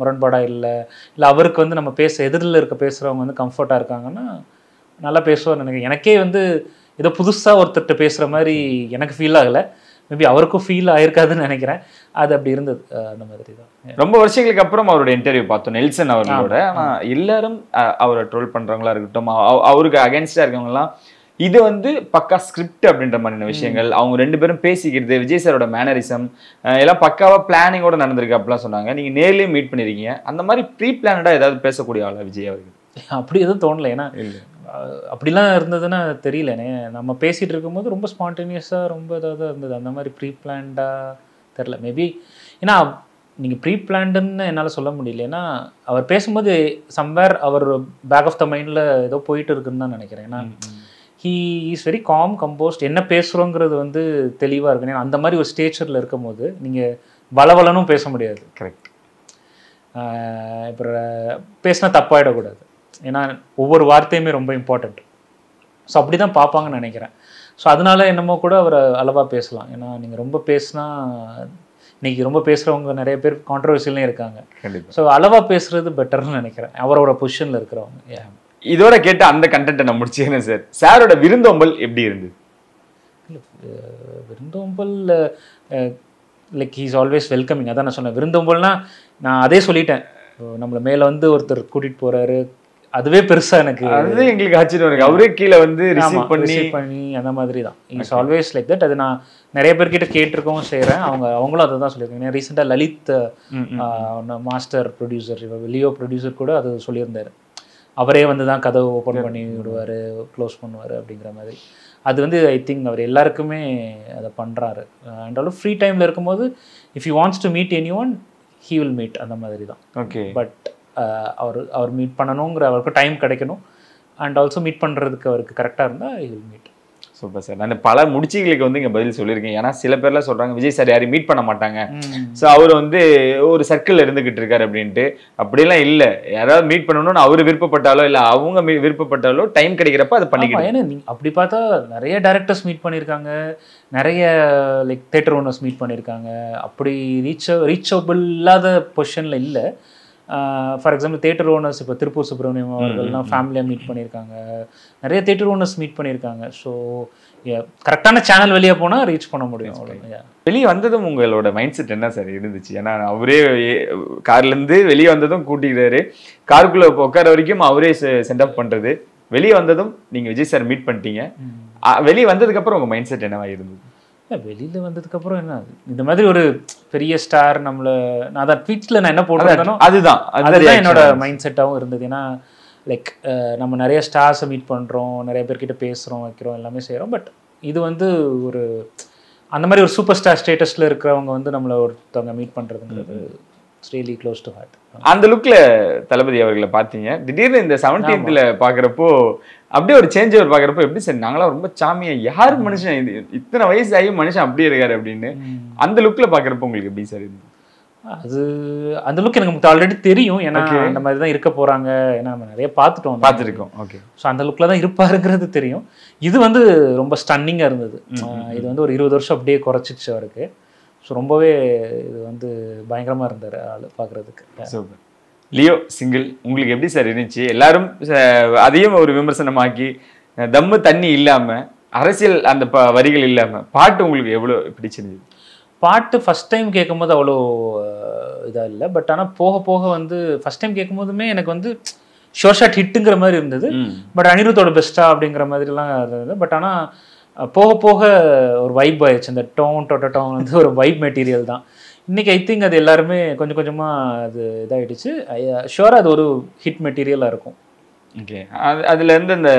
முரண்பாடாக இல்லை. இல்லை அவருக்கு வந்து நம்ம பேச எதிரில் இருக்க பேசுகிறவங்க வந்து கம்ஃபர்ட்டாக இருக்காங்கன்னா நல்லா பேசுவார் நினைக்கிறேன். எனக்கே வந்து ஏதோ புதுசாக ஒருத்தர்கிட்ட பேசுகிற மாதிரி எனக்கு ஃபீல் ஆகலை, மேபி அவருக்கும் ஃபீல் ஆகிருக்காதுன்னு நினைக்கிறேன். அது அப்படி இருந்தது. அந்த மாதிரி தான் ரொம்ப வருஷங்களுக்கு அப்புறம் அவரோட இன்டர்வியூ பார்த்தோம் நெல்சன் அவர்களோட. ஆனால் எல்லாரும் அவரை ட்ரோல் பண்ணுறவங்களா இருக்கட்டும், அவருக்கு அகேன்ஸ்டாக இருக்கவங்களாம் இது வந்து பக்கா ஸ்கிரிப்ட் அப்படின்ற மாதிரியான விஷயங்கள் அவங்க ரெண்டு பேரும் பேசிக்கிறது, விஜய் சாரோட மேனரிசம் எல்லாம் பக்காவாக பிளானிங்கோடு நடந்திருக்கு அப்படிலாம் சொன்னாங்க. நீங்கள் நேர்லேயும் மீட் பண்ணியிருக்கீங்க, அந்த மாதிரி ப்ரீ பிளானடாக ஏதாவது பேசக்கூடிய ஆளா விஜய் அவர்கள்? அப்படி எதுவும் தோணலை. ஏன்னா அப்படிலாம் இருந்ததுன்னா தெரியலனே, நம்ம பேசிகிட்டு இருக்கும்போது ரொம்ப ஸ்பான்டேனியஸாக ரொம்ப ஏதாவது இருந்தது. அந்த மாதிரி ப்ரீ பிளான்டாக தெரில மேபி. ஏன்னா நீங்கள் ப்ரீ பிளான்டுன்னு என்னால் சொல்ல முடியல. ஏன்னா அவர் பேசும்போது சம்வேர் அவர் பேக் ஆஃப் த மைண்டில் ஏதோ போயிட்டு இருக்குன்னு தான் நினைக்கிறேன். ஏன்னா he is very calm composed, என்ன பேசுகிறோங்கிறது வந்து தெளிவாக இருக்கு. ஏன்னா அந்த மாதிரி ஒரு ஸ்டேச்சரில் இருக்கும் போது நீங்கள் வளவலனும் பேச முடியாது. கரெக்ட். இப்போ பேசினா தப்பாயிடக்கூடாது, ஏன்னா ஒவ்வொரு வார்த்தையுமே ரொம்ப இம்பார்ட்டண்ட். ஸோ அப்படி தான் பார்ப்பாங்கன்னு நினைக்கிறேன். ஸோ அதனால என்னமோ கூட அவரை அளவாக பேசலாம். ஏன்னா நீங்கள் ரொம்ப பேசுனா இன்னைக்கு ரொம்ப பேசுகிறவங்க நிறைய பேர் கான்ட்ரவர்சிலையும் இருக்காங்க. ஸோ அளவாக பேசுறது பெட்டர்னு நினைக்கிறேன் அவரோட பொசிஷனில் இருக்கிறவங்க. இதோட கேட்டு அந்த கண்டென்ட்டை நான் முடிச்சுக்கிறேன் சார். சாரோட விருந்தோம்பல் எப்படி இருந்தது? இல்லை விருந்தோம்பல் like he is always welcoming. அதான் நான் சொன்னேன் விருந்தோம்பல்னா நான் அதே சொல்லிட்டேன். நம்மளை மேலே வந்து ஒருத்தர் கூட்டிகிட்டு போகிறாரு, அதுவே பெருசா எனக்கு அது எங்களுக்கு ஆச்சரியம் இருக்கு. அவரே கீழே வந்து ரிசீவ் பண்ணி பண்ணி அந்த மாதிரி தான். It's always like that. அது நான் நிறைய பேர்கிட்ட கேட்டிருக்கவும் செய்கிறேன். அவங்க அவங்களும் அதை தான் சொல்லியிருக்காங்க. ரீசெண்டாக Lalit master producer Leo producer கூட அது சொல்லியிருந்தாரு. அவரே வந்து தான் கதவை ஓப்பன் பண்ணி விடுவார், க்ளோஸ் பண்ணுவார் அப்படிங்கிற மாதிரி. அது வந்து ஐ திங்க் அவர் எல்லாருக்குமே அதை பண்ணுறாரு. அண்டாலும் ஃப்ரீ டைமில் இருக்கும்போது if you wants to meet any one he will meet அந்த மாதிரி தான். ஓகே. பட் அவர் அவர் மீட் பண்ணணுங்கிற அவருக்கு டைம் கிடைக்கணும். அண்ட் ஆல்சோ மீட் பண்ணுறதுக்கு அவருக்கு கரெக்டாக இருந்தால் he will meet. Super sir. நான் பல முடிச்சுகளுக்கு வந்து இங்கே பதில் சொல்லியிருக்கேன். ஏன்னா சில பேர்லாம் சொல்கிறாங்க விஜய் சார் யாரையும் மீட் பண்ண மாட்டாங்க, ஸோ அவர் வந்து ஒரு சர்க்கிளில் இருந்துக்கிட்டு இருக்காரு அப்படின்ட்டு. அப்படிலாம் இல்லை, யாராவது மீட் பண்ணணும்னு அவர் விருப்பப்பட்டாலோ இல்லை அவங்க விருப்பப்பட்டாலோ டைம் கிடைக்கிறப்ப அதை பண்ணிக்கலாம். ஏன்னா அப்படி பார்த்தா நிறைய டேரக்டர்ஸ் மீட் பண்ணியிருக்காங்க, நிறைய லைக் தியேட்டர் ஓனர்ஸ் மீட் பண்ணியிருக்காங்க. அப்படி ரீச் ரீச்சபிள் இல்லாத பொசிஷனில் இல்லை. ஃபார் எக்ஸாம்பிள் தேட்டர் ஓனர்ஸ் இப்போ திருப்பூர் சுப்பிரமணியம் அவர்கள்லாம் ஃபேமிலியாக மீட் பண்ணியிருக்காங்க, நிறைய தேட்டர் ஓனர்ஸ் மீட் பண்ணியிருக்காங்க. ஸோ கரெக்டான சேனல் வெளியே போனால் ரீச் பண்ண முடியும். வெளியே வந்ததும் உங்களோட மைண்ட் செட் என்ன சார் இருந்துச்சு? ஏன்னா அவரே கார்லேருந்து வெளியே வந்ததும் கூட்டிக்கிறாரு, காருக்குள்ளே உட்கார வரைக்கும் அவரே சென்ட் ஆஃப் பண்ணுறது. வெளியே வந்ததும் நீங்கள் விஜய் சார் மீட் பண்ணிட்டீங்க, வெளியே வந்ததுக்கப்புறம் உங்கள் மைண்ட் செட் என்னவாக இருந்தது? இல்லை வெளியில் வந்ததுக்கப்புறம் என்ன இந்த மாதிரி ஒரு பெரிய ஸ்டார் நம்மளை நான் அதான் ட்வீட்டில் நான் என்ன போட்டிருந்தேனோ அதுதான் அதுதான் என்னோட மைண்ட் செட்டாகவும் இருந்தது. ஏன்னா லைக் நம்ம நிறைய ஸ்டார்ஸை மீட் பண்ணுறோம், நிறைய பேர்கிட்ட பேசுகிறோம், வைக்கிறோம், எல்லாமே செய்கிறோம். பட் இது வந்து ஒரு அந்த மாதிரி ஒரு சூப்பர் ஸ்டார் ஸ்டேட்டஸில் இருக்கிறவங்க வந்து நம்மளை ஒருத்தவங்க மீட் பண்ணுறதுங்கிறது ரியலி க்ளோஸ் டு ஹார்ட். அந்த லுக்கில் தளபதி அவர்களை பார்த்தீங்க திடீர்னு இந்த செவன்டீன்த்தில் பார்க்குறப்போ அப்படியே ஒரு சேஞ்ச் ஓவர் பார்க்குறப்போ எப்படி சார் நாங்களாம் ரொம்ப சாமியா யார் மனுஷன் இது இத்தனை வயசு ஆகி மனுஷன் அப்படியே இருக்காரு அப்படின்னு அந்த லுக்கில் பார்க்குறப்போ உங்களுக்கு எப்படி சார் இது? அது அந்த லுக் எனக்கு ஆல்ரெடி தெரியும். ஏன்னா அந்த மாதிரி தான் இருக்க போகிறாங்க, ஏன்னா நம்ம நிறைய பார்த்துட்டோம் பார்த்துருக்கோம். ஓகே. ஸோ அந்த லுக்கில் தான் இருப்பாருங்கிறது தெரியும். இது வந்து ரொம்ப ஸ்டன்னிங்காக இருந்தது. இது வந்து ஒரு இருபது வருஷம் அப்படியே குறைச்சிச்சு அவருக்கு. ஸோ ரொம்பவே இது வந்து பயங்கரமாக இருந்தார் ஆள் பார்க்குறதுக்கு. சூப்பர். லியோ சிங்கிள் உங்களுக்கு எப்படி சார் இருந்துச்சு? எல்லாரும் அதையும் ஒரு விமர்சனமாக்கி தம்மு தண்ணி இல்லாமல் அரசியல் அந்த ப வரிகள் இல்லாமல் பாட்டு உங்களுக்கு எவ்வளோ பிடிச்சிருந்தது? பாட்டு ஃபஸ்ட் டைம் கேட்கும்போது அவ்வளோ இதாக இல்லை. பட் ஆனால் போக போக வந்து ஃபஸ்ட் டைம் கேட்கும்போதுமே எனக்கு வந்து ஷோர் ஷாட் ஹிட்டுங்கிற மாதிரி இருந்தது. பட் அனிருத்தோட பெஸ்ட்டா அப்படிங்கிற மாதிரிலாம் இருந்தது. பட் ஆனால் போக போக ஒரு வைப் ஆயிடுச்சு. அந்த டோன் டோட்ட டோன் வந்து ஒரு வைப் மெட்டீரியல் தான். இன்றைக்கி ஐ திங்க் அது எல்லாருமே கொஞ்சம் கொஞ்சமாக அது இதாகிடுச்சு. ஷுவராக அது ஒரு ஹிட் மெட்டீரியலாக இருக்கும். ஓகே. அது அதுலேருந்து அந்த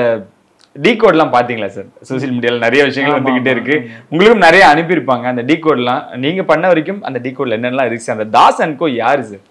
டீ கோட்லாம் பார்த்தீங்களா சார்? சோசியல் மீடியாவில் நிறைய விஷயங்கள் வந்துக்கிட்டே இருக்குது, உங்களுக்கும் நிறைய அனுப்பியிருப்பாங்க. அந்த டீ கோட்லாம் நீங்கள் பண்ண வரைக்கும் அந்த டீ கோடில் என்னென்னலாம் இருக்குது? அந்த தாஸ் அண்ட் கோ யார் சார்?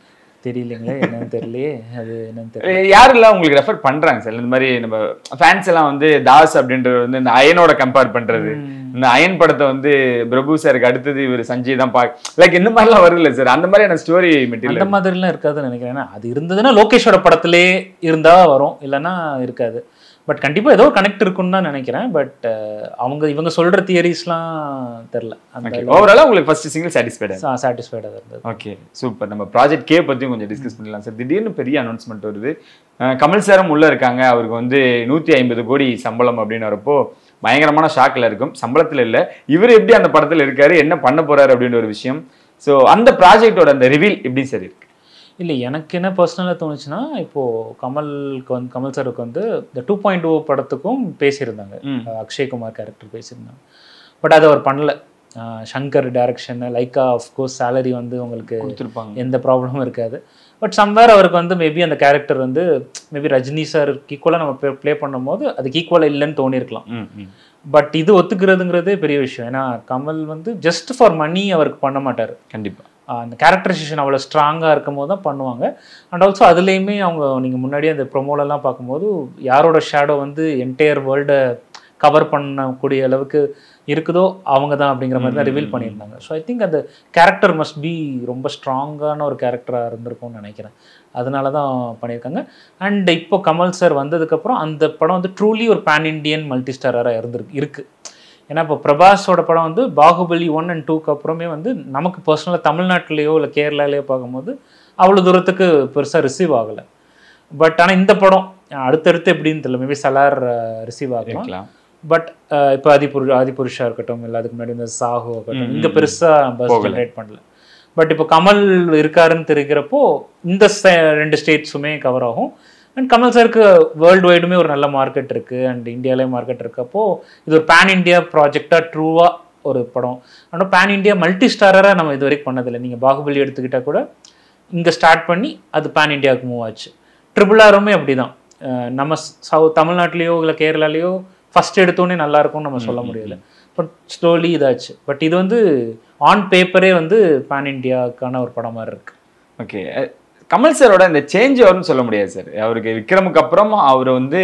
தெரியலைங்களே, என்னன்னு தெரியலையே. அது என்னன்னு தெரியல. யாரெல்லாம் உங்களுக்கு ரெஃபர் பண்ணுறாங்க சார் இந்த மாதிரி நம்ம ஃபேன்ஸ் எல்லாம் வந்து தாஸ் அப்படின்றது வந்து இந்த அயனோட கம்பேர் பண்ணுறது, இந்த அயன் படத்தை வந்து பிரபு சாருக்கு அடுத்தது இவர் சஞ்சய் தான் பாக் லைக் இந்த மாதிரிலாம் வருதுல்ல சார்? அந்த மாதிரியான ஸ்டோரி மெட்டீரியல் அந்த மாதிரிலாம் இருக்காதுன்னு நினைக்கிறேன். ஏன்னா அது இருந்ததுன்னா லோகேஷோட படத்துலேயே இருந்தால் வரும், இல்லைன்னா இருக்காது. பட் கண்டிப்பாக ஏதோ கனெக்ட் இருக்குன்னு தான் நினைக்கிறேன். பட் அவங்க இவங்க சொல்கிற தியரிஸ்லாம் தெரில. அந்த ஓவராலாக உங்களுக்கு ஃபர்ஸ்ட் சிங்கிள் சாட்டிஸ்ஃபைடு ஆ சாட்டிஸ்ஃபைடாக இருந்தது. Okay super. நம்ம ப்ராஜெக்ட் கே பற்றியும் கொஞ்சம் டிஸ்கஸ் பண்ணலாம் சார். திடீர்னு பெரிய அனௌன்ஸ்மெண்ட் வருது, கமல் சாரும் உள்ளே இருக்காங்க, அவருக்கு வந்து நூற்றி ஐம்பது கோடி சம்பளம் அப்படின்னு வரப்போ பயங்கரமான ஷாக்கில் இருக்கும். சம்பளத்தில் இல்லை, இவர் எப்படி அந்த படத்தில் இருக்காரு, என்ன பண்ண போகிறாரு அப்படின்ற ஒரு விஷயம். ஸோ அந்த ப்ராஜெக்டோட அந்த ரிவீல் எப்படி சார் இருக்கு? இல்லை, எனக்கு என்ன பர்சனலாக தோணுச்சுன்னா, இப்போது கமலுக்கு வந்து கமல் சாருக்கு வந்து இந்த டூ பாயிண்ட் ஓ படத்துக்கும் பேசியிருந்தாங்க, அக்ஷய்குமார் கேரக்டர் பேசியிருந்தாங்க. பட் அதை அவர் பண்ணலை. Shankar direction, லைக்கா of course salary வந்து உங்களுக்கு கொடுத்துருப்பாங்க, எந்த ப்ராப்ளமும் இருக்காது. பட் சம்வேர் அவருக்கு வந்து மேபி அந்த கேரக்டர் வந்து மேபி ரஜினி சார் ஈக்குவலாக நம்ம ப்ளே பண்ணும் போது அதுக்கு ஈக்குவலாக இல்லைன்னு தோணியிருக்கலாம். பட் இது ஒத்துக்கிறதுங்கிறதே பெரிய விஷயம். ஏன்னா கமல் வந்து ஜஸ்ட் ஃபார் மணி அவருக்கு பண்ண மாட்டார். கண்டிப்பாக அந்த கேரக்டரைசேஷன் அவ்வளோ ஸ்ட்ராங்காக இருக்கும் போது தான் பண்ணுவாங்க. அண்ட் ஆல்சோ அதுலேயுமே அவங்க நீங்கள் முன்னாடியே அந்த ப்ரொமோலெலாம் பார்க்கும்போது யாரோட ஷேடோ வந்து என்டையர் வேர்ல்டை கவர் பண்ணக்கூடிய அளவுக்கு இருக்குதோ அவங்க தான் அப்படிங்கிற மாதிரி தான் ரிவீல் பண்ணியிருந்தாங்க. ஸோ ஐ திங்க் அந்த கேரக்டர் மஸ்ட் பி ரொம்ப ஸ்ட்ராங்கான ஒரு கேரக்டராக இருந்திருக்கும்னு நினைக்கிறேன். அதனால தான் பண்ணியிருக்காங்க. அண்ட் இப்போ கமல் சார் வந்ததுக்கப்புறம் அந்த படம் வந்து ட்ரூலி ஒரு பேன் இண்டியன் மல்டி ஸ்டாராக இருந்திருக்கு இருக்கு. ஏன்னா இப்போ பிரபாஸோட படம் வந்து பாகுபலி ஒன் அண்ட் டூக்கு அப்புறமே வந்து நமக்கு பர்சனலாக தமிழ்நாட்டிலேயோ இல்லை கேரளாலேயோ பார்க்கும்போது அவ்வளோ தூரத்துக்கு பெருசாக ரிசீவ் ஆகலை. பட் ஆனால் இந்த படம் அடுத்தடுத்து எப்படின்னு தெரியல, மேபி சலார் ரிசீவ் ஆகலாம். பட் இப்போ ஆதிபுரு ஆதிபுருஷா இருக்கட்டும், இல்லை அதுக்கு முன்னாடி இந்த சாஹோ இருக்கட்டும், இங்கே பெருசாக பஸ் ஜென்ரேட் பண்ணல. பட் இப்போ கமல் இருக்காருன்னு தெரிகிறப்போ இந்த ரெண்டு ஸ்டேட்ஸுமே கவர் ஆகும். அண்ட் கமல் சாருக்கு வேர்ல்டு வைடுமே ஒரு நல்ல மார்க்கெட் இருக்குது, அண்ட் இந்தியாவிலேயே மார்க்கெட் இருக்கப்போ இது ஒரு பேன் இண்டியா ப்ராஜெக்டாக ட்ரூவாக ஒரு படம். ஆனால் பேன் இண்டியா மல்டி ஸ்டாராக நம்ம இது வரைக்கும் பண்ணதில்லை. நீங்கள் பாகுபலி எடுத்துக்கிட்டால் கூட இங்கே ஸ்டார்ட் பண்ணி அது பேன் இண்டியாவுக்கு மூவ் ஆச்சு. ட்ரிபிள் ஆருமே அப்படி தான். நம்ம சவுத் தமிழ்நாட்டிலேயோ இல்லை கேரளாலேயோ ஃபஸ்ட் எடுத்தோன்னே நல்லாயிருக்கும்னு நம்ம சொல்ல முடியல. பட் ஸ்லோலி இதாச்சு. பட் இது வந்து ஆன் பேப்பரே வந்து பேன் இண்டியாவுக்கான ஒரு படம் மாதிரி இருக்குது. ஓகே, கமல் சாரோட இந்த சேஞ்ச் வரும்னு சொல்ல முடியாது சார். அவருக்கு விக்ரமுக்கு அப்புறம் அவர் வந்து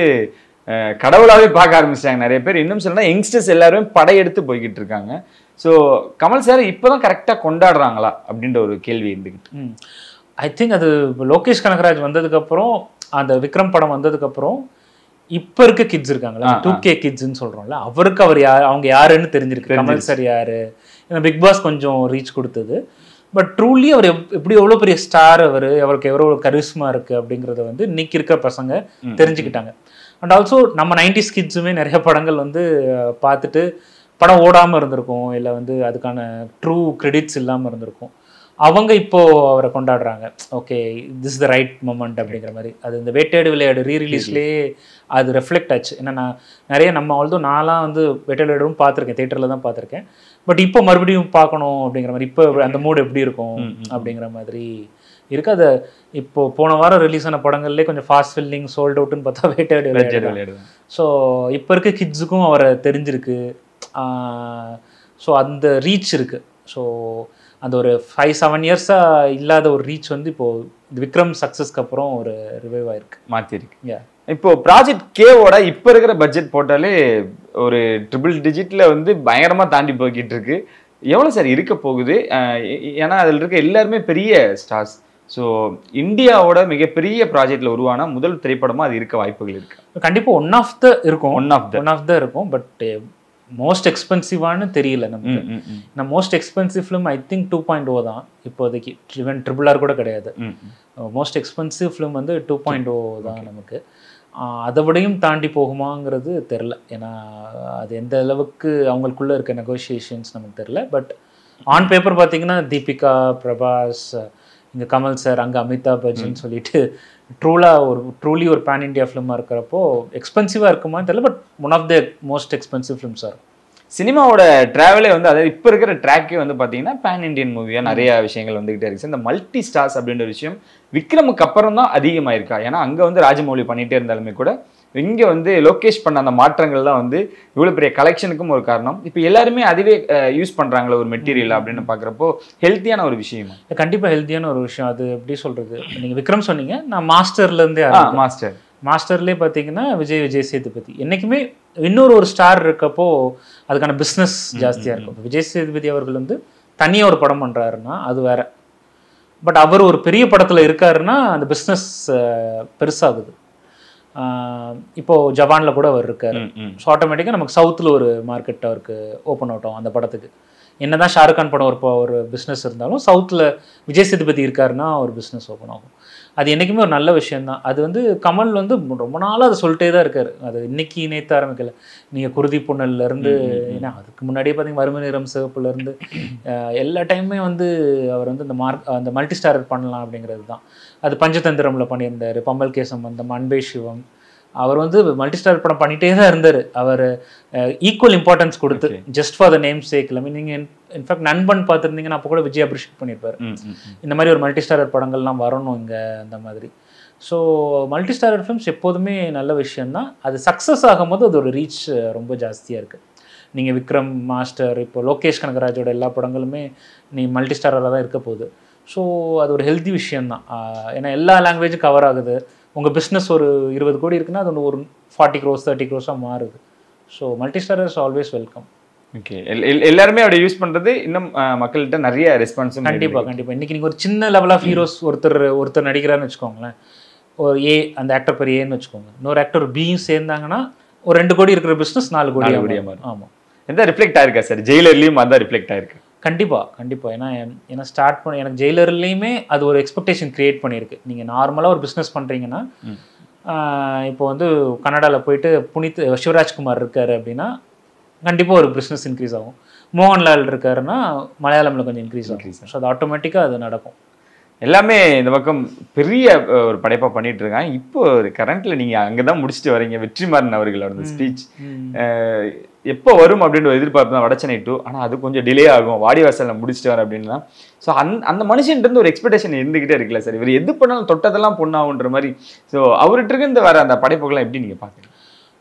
கடவுளாகவே பார்க்க ஆரம்பிச்சிட்டாங்க நிறைய பேர். இன்னும் சொல்லணும்னா யங்ஸ்டர்ஸ் எல்லாருமே படையெடுத்து போய்கிட்டு இருக்காங்க. ஸோ கமல் சார் இப்போ தான் கரெக்டாக கொண்டாடுறாங்களா அப்படின்ற ஒரு கேள்வி இருந்துக்கிட்டு. ஐ திங்க் அது லோகேஷ் கனகராஜ் வந்ததுக்கப்புறம், அந்த விக்ரம் படம் வந்ததுக்கப்புறம் இப்போ இருக்க கிட்ஸ் இருக்காங்களா, டூ கே கிட்ஸ்ன்னு சொல்கிறோம்ல, அவருக்கு அவர் யார் அவங்க யாருன்னு தெரிஞ்சிருக்கு. கமல் சார் யார், ஏன்னா பிக் பாஸ் கொஞ்சம் ரீச் கொடுத்தது. பட் ட்ரூலி அவர் எப்படி எவ்வளோ பெரிய ஸ்டார், அவர் அவருக்கு எவ்வளோ கரிஸ்மா இருக்குது அப்படிங்கிறத வந்து இன்னைக்கு இருக்கிற பசங்க தெரிஞ்சுக்கிட்டாங்க. அண்ட் ஆல்சோ நம்ம நைன்டிஸ் கிட்ஸுமே நிறைய படங்கள் வந்து பார்த்துட்டு படம் ஓடாமல் இருந்திருக்கும், இல்லை வந்து அதுக்கான ட்ரூ கிரெடிட்ஸ் இல்லாமல் இருந்திருக்கும். அவங்க இப்போது அவரை கொண்டாடுறாங்க. Okay, this the right moment அப்படிங்கிற மாதிரி. அது இந்த வேட்டையாடு விளையாடு ரீரிலீஸ்லேயே அது ரெஃப்ளெக்ட் ஆச்சு. ஏன்னா நான் நிறைய நம்ம ஆல்தோ நான்லாம் வந்து வேட்டையாடு விளையாடும் பார்த்துருக்கேன், தேட்டரில் தான் பார்த்துருக்கேன். பட் இப்போ மறுபடியும் பார்க்கணும் அப்படிங்கிற மாதிரி, இப்போ அந்த மூடு எப்படி இருக்கும் அப்படிங்கிற மாதிரி இருக்குது. அதை இப்போது போன வாரம் ரிலீஸ் ஆன படங்கள்லேயே கொஞ்சம் ஃபாஸ்ட் ஃபில்லிங் சோல்ட் அவுட்னு பார்த்தா வேட்டையாடு விளையாடு. ஸோ இப்போ இருக்க கிட்ஸுக்கும் அவரை தெரிஞ்சிருக்கு. ஸோ அந்த ரீச் இருக்குது. ஸோ அந்த ஒரு ஃபைவ் செவன் இயர்ஸாக இல்லாத ஒரு ரீச் வந்து இப்போது விக்ரம் சக்ஸஸ்க்கு அப்புறம் ஒரு ரிவைவ் ஆயிருக்கு, மாற்றிருக்கு. இப்போது ப்ராஜெக்ட் கேவோட இப்போ இருக்கிற பட்ஜெட் போட்டாலே ஒரு ட்ரிபிள் டிஜிட்டில் வந்து பயங்கரமாக தாண்டி போய்கிட்டு இருக்கு. எவ்வளோ சார் இருக்க போகுது? ஏன்னா அதில் இருக்க எல்லாருமே பெரிய ஸ்டார்ஸ். ஸோ இந்தியாவோட மிகப்பெரிய ப்ராஜெக்டில் உருவான முதல் திரைப்படமாக அது இருக்க வாய்ப்புகள் இருக்குது. கண்டிப்பாக ஒன் ஆஃப் த இருக்கும் one of the one of the இருக்கும். பட் மோஸ்ட் எக்ஸ்பென்சிவானு தெரியல நமக்கு. நான் most expensive film I think two point o தான் இப்போதைக்கு. ஈவன் ட்ரிபிள் ஆர் கூட கிடையாது. மோஸ்ட் எக்ஸ்பென்சிவ் ஃபிலிம் வந்து டூ பாயிண்ட் ஓ தான் நமக்கு. அதை விடையும் தாண்டி போகுமாங்கிறது தெரில. ஏன்னா அது எந்த அளவுக்கு அவங்களுக்குள்ளே இருக்க நெகோஷியேஷன்ஸ் நமக்கு தெரில. பட் ஆன் பேப்பர் பார்த்திங்கன்னா தீபிகா, பிரபாஸ், இங்கே கமல் சார், அங்கே அமிதாப் பச்சன் சொல்லிட்டு ட்ரூலாக ஒரு ட்ரூலி ஒரு பேன் இண்டியா ஃபிலிமாக இருக்கிறப்போ எக்ஸ்பென்சிவாக இருக்குமான்னு தெரியல. But one of the most expensive films are. சினிமாவோட ட்ராவலே வந்து அதாவது இப்போ இருக்கிற ட்ராக்கே வந்து பார்த்தீங்கன்னா பேன் இண்டியன் மூவியாக நிறையா விஷயங்கள் வந்துக்கிட்டே இருக்குது. இந்த மல்டி ஸ்டார்ஸ் அப்படின்ற விஷயம் விக்ரமுக்கு அப்புறம் தான் அதிகமாக இருக்கா? ஏன்னா அங்கே வந்து ராஜமௌலி பண்ணிகிட்டே இருந்தாலுமே கூட இங்கே வந்து லோகேஷ் பண்ண அந்த மாற்றங்கள் தான் வந்து இவ்வளோ பெரிய கலெக்ஷனுக்கும் ஒரு காரணம். இப்போ எல்லாருமே அதுவே யூஸ் பண்ணுறாங்களே ஒரு மெட்டீரியல் அப்படின்னு பார்க்குறப்போ ஹெல்த்தியான ஒரு விஷயம். கண்டிப்பாக ஹெல்த்தியான ஒரு விஷயம். அது எப்படி சொல்கிறது, நீங்கள் விக்ரம் சொன்னீங்க, நான் மாஸ்டர்லேருந்தே மாஸ்டர் மாஸ்டர்லேயே பார்த்தீங்கன்னா விஜய் விஜய் சேதுபதி என்றைக்குமே இன்னொரு ஒரு ஸ்டார் இருக்கப்போ அதுக்கான பிஸ்னஸ் ஜாஸ்தியாக இருக்கும். இப்போ விஜய் சேதுபதி அவர்கள் வந்து தனியாக ஒரு படம் பண்ணுறாருன்னா அது வேற. பட் அவர் ஒரு பெரிய படத்தில் இருக்காருன்னா அந்த பிஸ்னஸ் பெருசாகுது. இப்போ ஜப்பான்ல கூட அவர் இருக்காரு. ஸோ ஆட்டோமேட்டிக்காக நமக்கு சவுத்தில் ஒரு மார்க்கெட் அவருக்கு ஓப்பன் ஆகட்டும் அந்த படத்துக்கு. என்னதான் ஷாருக் கான் படம் ஒரு ஒரு பிஸ்னஸ் இருந்தாலும் சவுத்தில் விஜய் சேதுபதி இருக்காருன்னா ஒரு பிஸ்னஸ் ஓப்பன் ஆகும். அது என்றைக்குமே ஒரு நல்ல விஷயந்தான். அது வந்து கமல் வந்து ரொம்ப நாளாக அதை சொல்லிட்டே தான் இருக்கார். அது இன்னைக்கு இணைத்து ஆரம்பிக்கல. நீங்கள் குருதி புன்னல்லேருந்து, ஏன்னா அதுக்கு முன்னாடியே பார்த்தீங்கன்னா மறுமை நிறம் சிவப்புலேருந்து எல்லா டைமுமே வந்து அவர் வந்து அந்த மார்க் அந்த மல்டி ஸ்டாரர் பண்ணலாம் அப்படிங்கிறது தான். அது பஞ்சதந்திரமில் பண்ணியிருந்தார், பம்பல் கேசம், அந்த அன்பே சிவம். அவர் வந்து மல்டி ஸ்டார் படம் பண்ணிகிட்டே தான் இருந்தார். அவர் ஈக்குவல் இம்பார்ட்டன்ஸ் கொடுத்து just for the name sake. I mean நீங்கள் இன்ஃபேக்ட் நண்பன் பார்த்துருந்தீங்கன்னா அப்போ கூட விஜய் அப்ரிஷியேட் பண்ணியிருப்பார், இந்த மாதிரி ஒரு மல்டி ஸ்டாரர் படங்கள்லாம் வரணும் இங்கே அந்த மாதிரி. ஸோ மல்டி ஸ்டாரர் ஃபிலிம்ஸ் எப்போதுமே நல்ல விஷயந்தான். அது சக்ஸஸ் ஆகும்போது அது ஒரு ரீச் ரொம்ப ஜாஸ்தியாக இருக்குது. நீங்கள் விக்ரம் மாஸ்டர், இப்போ லோகேஷ் கனகராஜோட எல்லா படங்களுமே நீ மல்டி ஸ்டாரராக தான் இருக்க போகுது. ஸோ அது ஒரு ஹெல்தி விஷயந்தான். ஏன்னா எல்லா லாங்குவேஜும் கவர் ஆகுது. உங்கள் பிஸ்னஸ் ஒரு இருபது கோடி இருக்குன்னா அது ஒன்று ஒரு ஃபார்ட்டி க்ரோஸ் தேர்ட்டி க்ரோஸாக மாறுது. So multi star is always welcome. Okay, எல்லாருமே அப்படி யூஸ் பண்ணுறது இன்னும் மக்கள்கிட்ட நிறைய ரெஸ்பான்ஸ். கண்டிப்பாக கண்டிப்பாக இன்றைக்கி நீங்கள் ஒரு சின்ன லெவல் ஆஃப் ஹீரோஸ் ஒருத்தர் ஒருத்தர் நடிக்கிறாருன்னு வச்சுக்கோங்களேன், ஒரு ஏ அந்த ஆக்டர் பேர் ஏன்னு வச்சுக்கோங்க, இன்னொரு ஆக்டர் பியும் சேர்ந்தாங்கன்னா ஒரு ரெண்டு கோடி இருக்கிற பிஸ்னஸ் நாலு கோடி கோடி ஆமாம் ஆமாம் எதாவது ரிஃப்ளெக்ட் ஆயிருக்கா சார்? ஜெயிலர்லேயும் அதான் ரிஃப்ளெக்ட் ஆயிருக்கு. கண்டிப்பாக கண்டிப்பாக ஏன்னா ஏன்னா ஸ்டார்ட் பண்ண எனக்கு ஜெயிலர்லேயுமே அது ஒரு எக்ஸ்பெக்டேஷன் க்ரியேட் பண்ணியிருக்கு. நீங்கள் நார்மலாக ஒரு பிஸ்னஸ் பண்ணுறீங்கன்னா, இப்போ வந்து கன்னடாவில் போயிட்டு புனித் சிவராஜ்குமார் இருக்கார் அப்படின்னா கண்டிப்பாக ஒரு பிஸ்னஸ் இன்க்ரீஸ் ஆகும். மோகன்லால் இருக்காருன்னா மலையாளமில் கொஞ்சம் இன்க்ரீஸ் ஆகும். ஸோ அது ஆட்டோமேட்டிக்காக அது நடக்கும். எல்லாமே இந்த பக்கம் பெரிய ஒரு படைப்பாக பண்ணிட்டு இருக்காங்க. இப்போ கரண்ட்டில் நீங்கள் அங்கே தான் முடிச்சுட்டு வரீங்க. வெற்றிமாறன் அவர்களோட ஸ்பீச் எப்போ வரும் அப்படின்னு எதிர்பார்ப்பு தான், வடச்சனை டூ. ஆனால் அது கொஞ்சம் டிலே ஆகும், வாடி வாசலில் முடிச்சுட்டு வரேன் அப்படின்னா. ஸோ அந் அந்த மனுஷன்ட்டு ஒரு எக்ஸ்பெக்டேஷன் இருந்துக்கிட்டே இருக்குல்ல சார், இவர் எது பண்ணாலும் தொட்டதெல்லாம் பொண்ணாகுன்ற மாதிரி. ஸோ அவர்கிட்ட இந்த வர அந்த படைப்புகள்லாம் எப்படி நீங்கள் பார்க்குறீங்க?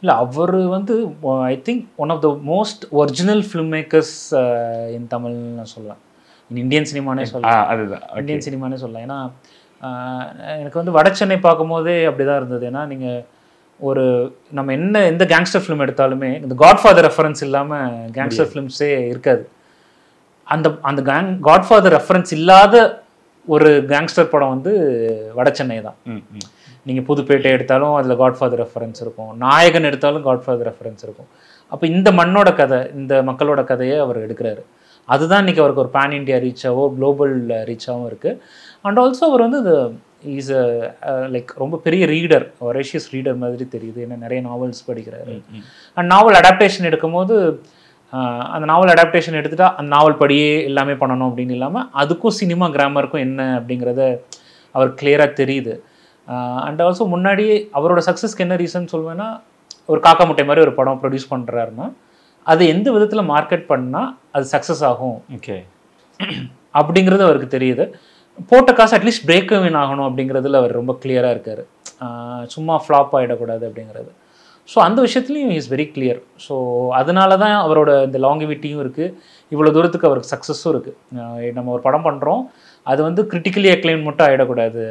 இல்லை, அவர் வந்து I think one of the most original film makers in தமிழ்னு நான் சொல்லலாம். இந்தியன் சினிமானே சொல்லலாம். அதுதான் இந்தியன் சினிமானே சொல்லலாம். ஏன்னா எனக்கு வந்து வடச்சென்னை பார்க்கும்போதே அப்படி தான் இருந்தது. ஏன்னா நீங்கள் ஒரு நம்ம என்ன எந்த கேங்ஸ்டர் ஃபிலிம் எடுத்தாலுமே இந்த காட்ஃபாதர் ரெஃபரன்ஸ் இல்லாமல் கேங்ஸ்டர் ஃபிலிம்ஸே இருக்காது. அந்த அந்த கேங் காட்ஃபாதர் ரெஃபரன்ஸ் இல்லாத ஒரு கேங்ஸ்டர் படம் வந்து வடச்சென்னை தான். நீங்கள் புதுப்பேட்டை எடுத்தாலும் அதில் காட்ஃபாதர் ரெஃபரன்ஸ் இருக்கும், நாயகன் எடுத்தாலும் காட்ஃபாதர் ரெஃபரன்ஸ் இருக்கும். அப்போ இந்த மண்ணோட கதை, இந்த மக்களோட கதையை அவர் எடுக்கிறாரு. அதுதான் இன்றைக்கி அவருக்கு ஒரு பேன் இண்டியா ரீச்சாகவோ குளோபல் ரீச்சாகவும் இருக்குது. அண்ட் ஆல்சோ அவர் வந்து இது இஸ் அ லைக் ரொம்ப பெரிய ரீடர், ஒரேஷியஸ் ரீடர் மாதிரி தெரியுது. ஏன்னா நிறைய நாவல்ஸ் படிக்கிறாரு. அண்ட் நாவல் அடாப்டேஷன் எடுக்கும்போது அந்த நாவல் அடாப்டேஷன் எடுத்துகிட்டா அந்த நாவல் படியே எல்லாமே பண்ணணும் அப்படின்னு இல்லாமல் அதுக்கும் சினிமா கிராமருக்கும் என்ன அப்படிங்கிறத அவர் கிளியராக தெரியுது. அண்ட் ஆல்சோ முன்னாடி அவரோட சக்ஸஸ்க்கு என்ன ரீசன் சொல்லுவேன்னா, ஒரு காக்கா முட்டை மாதிரி ஒரு படம் ப்ரொடியூஸ் பண்ணுறாருன்னா அது எந்த விதத்தில் மார்க்கெட் பண்ணால் அது சக்ஸஸ் ஆகும் ஓகே அப்படிங்கிறது அவருக்கு தெரியுது. போட்ட காசு அட்லீஸ்ட் பிரேக் ஈவன் ஆகணும் அப்படிங்கிறதுல அவர் ரொம்ப கிளியராக இருக்கார். சும்மா ஃப்ளாப் ஆகிடக்கூடாது அப்படிங்கிறது. ஸோ அந்த விஷயத்துலையும் இஸ் வெரி கிளியர். ஸோ அதனால தான் அவரோட இந்த லாங்கிவிட்டியும் இருக்குது, இவ்வளோ தூரத்துக்கு அவருக்கு சக்ஸஸும் இருக்குது. நம்ம ஒரு படம் பண்ணுறோம், அது வந்து கிரிட்டிக்கலி அக்ளைம் மட்டும் ஆகிடக்கூடாது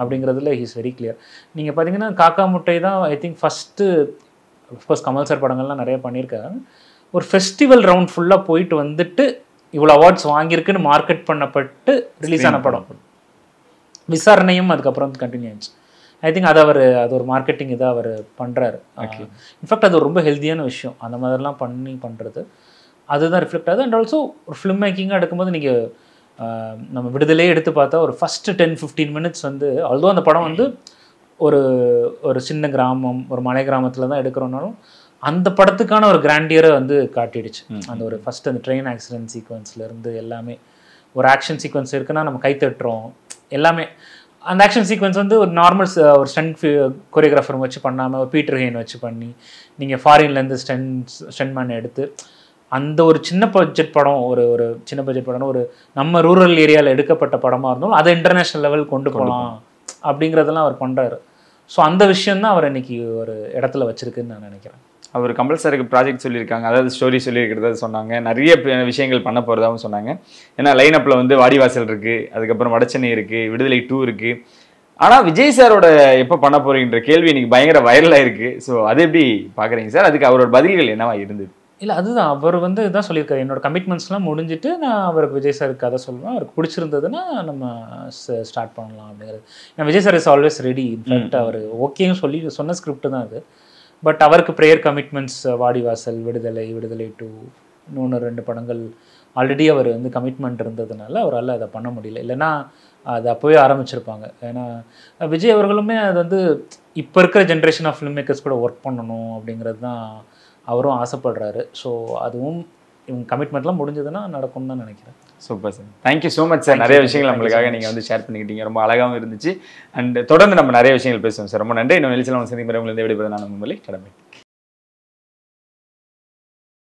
அப்படிங்கிறதுல ஹீஸ் வெரி கிளியர். நீங்கள் பார்த்தீங்கன்னா காக்கா முட்டை தான் I think first. Of course கமல் sir படங்கள்லாம் நிறைய பண்ணியிருக்காங்க. ஒரு ஃபெஸ்டிவல் ரவுண்ட் ஃபுல்லாக போயிட்டு வந்துட்டு இவ்வளோ அவார்ட்ஸ் வாங்கியிருக்குன்னு மார்க்கெட் பண்ணப்பட்டு ரிலீஸ் ஆன படம். விசாரணையும் அதுக்கப்புறம் வந்து கண்டினியூ ஆயிடுச்சு. ஐ திங்க் அது அவர் அது ஒரு மார்க்கெட்டிங் இதாக அவர் பண்ணுறாரு. இன்ஃபேக்ட் அது ரொம்ப ஹெல்த்தியான விஷயம். அந்த மாதிரிலாம் பண்ணி பண்ணுறது அதுதான் ரிஃப்ளெக்ட் ஆகுது. அண்ட் ஆல்சோ ஒரு ஃபிலிம் மேக்கிங்காக எடுக்கும்போது நீங்கள் நம்ம விடுதலையே எடுத்து பார்த்தா ஒரு ஃபஸ்ட்டு டென் ஃபிஃப்டீன் மினிட்ஸ் வந்து அல்தோ அந்த படம் வந்து ஒரு ஒரு சின்ன கிராமம், ஒரு மலை கிராமத்தில் தான் எடுக்கிறோம்னாலும் அந்த படத்துக்கான ஒரு கிராண்டியரை வந்து காட்டிடுச்சு. அந்த ஒரு ஃபர்ஸ்ட் அந்த ட்ரெயின் ஆக்சிடென்ட் சீக்வன்ஸ்லேருந்து எல்லாமே ஒரு ஆக்ஷன் சீக்வன்ஸ் இருக்குன்னா நம்ம கை தட்டுறோம் எல்லாமே. அந்த ஆக்ஷன் சீக்வன்ஸ் வந்து ஒரு நார்மல் ஒரு ஸ்டண்ட் கொரியோகிராஃபர் வச்சு பண்ணாமல் ஒரு பீட்டர் ஹெயின் வச்சு பண்ணி நீங்கள் ஃபாரின்லேருந்து ஸ்டண்ட் ஸ்டண்ட் மேன் எடுத்து அந்த ஒரு சின்ன பட்ஜெட் படம் ஒரு ஒரு சின்ன பட்ஜெட் படம் ஒரு நம்ம ரூரல் ஏரியாவில் எடுக்கப்பட்ட படமாக இருந்தாலும் அதை இன்டர்நேஷ்னல் லெவல் கொண்டு போகலாம் அப்படிங்கிறதெல்லாம் அவர் பண்ணுறாரு. ஸோ அந்த விஷயந்தான் அவர் இன்னைக்கு ஒரு இடத்துல வச்சுருக்குன்னு நான் நினைக்கிறேன். அவர் கம்பல்சரிக்கு ப்ராஜெக்ட் சொல்லியிருக்காங்க, அதாவது ஸ்டோரி சொல்லியிருக்கிறத சொன்னாங்க, நிறைய விஷயங்கள் பண்ண போகிறதாகவும் சொன்னாங்க. ஏன்னா லைனப்பில் வந்து வாடிவாசல் இருக்குது, அதுக்கப்புறம் வடச்சென்னை இருக்குது, விடுதலை டூ இருக்குது. ஆனால் விஜய் சாரோட எப்போ பண்ண போகிறீங்கன்ற கேள்வி இன்றைக்கி பயங்கர வைரலாக இருக்குது. ஸோ அது எப்படி பார்க்குறீங்க சார்? அதுக்கு அவரோட பதில்கள் என்னவா இருந்தது? இல்ல அதுதான் அவர் வந்து இதான் சொல்லியிருக்காரு என்னோட கமிட்மெண்ட்ஸ்லாம் முடிஞ்சிட்டு நான் அவருக்கு விஜய் சாருக்கு கதை சொல்லுவேன் அவருக்கு பிடிச்சிருந்ததுன்னா நம்ம ஸ்டார்ட் பண்ணலாம் அப்படிங்கிறது ஏன்னா Vijay sir is always ready in fact அவர் ஓகேன்னு சொல்லி சொன்ன ஸ்கிரிப்ட் தான் அது பட் அவருக்கு ப்ரேயர் கமிட்மெண்ட்ஸ் வாடி வாசல் விடுதலை விடுதலை டூ இன்னொன்று ரெண்டு படங்கள் ஆல்ரெடி அவர் வந்து கமிட்மெண்ட் இருந்ததுனால அவரால் அதை பண்ண முடியல இல்லைன்னா அது அப்போவே ஆரம்பிச்சிருப்பாங்க ஏன்னா விஜய் அவர்களுமே அது வந்து இப்போ இருக்கிற ஜென்ரேஷன் ஆஃப் ஃபிலிம் மேக்கர்ஸ் கூட ஒர்க் பண்ணணும் அப்படிங்கிறது தான் அவரும் ஆசைப்படுறாரு ஸோ அதுவும் இவங்க கமிட்மெண்ட்லாம் முடிஞ்சதுன்னா நடக்கும்னு தான் நினைக்கிறேன் super sir thank you so much sir நிறைய விஷயங்கள் நம்மளுக்காக நீங்கள் வந்து ஷேர் பண்ணிக்கிட்டீங்க ரொம்ப அழகாகவும் இருந்துச்சு அண்ட் தொடர்ந்து நம்ம நிறைய விஷயங்கள் பேசுவோம் சார் ரொம்ப நன்றி இன்னும் நெல்சியில் வந்து சந்திக்கும் வரை உங்களுக்கு விடைபெறும் நான் உங்களை கடமை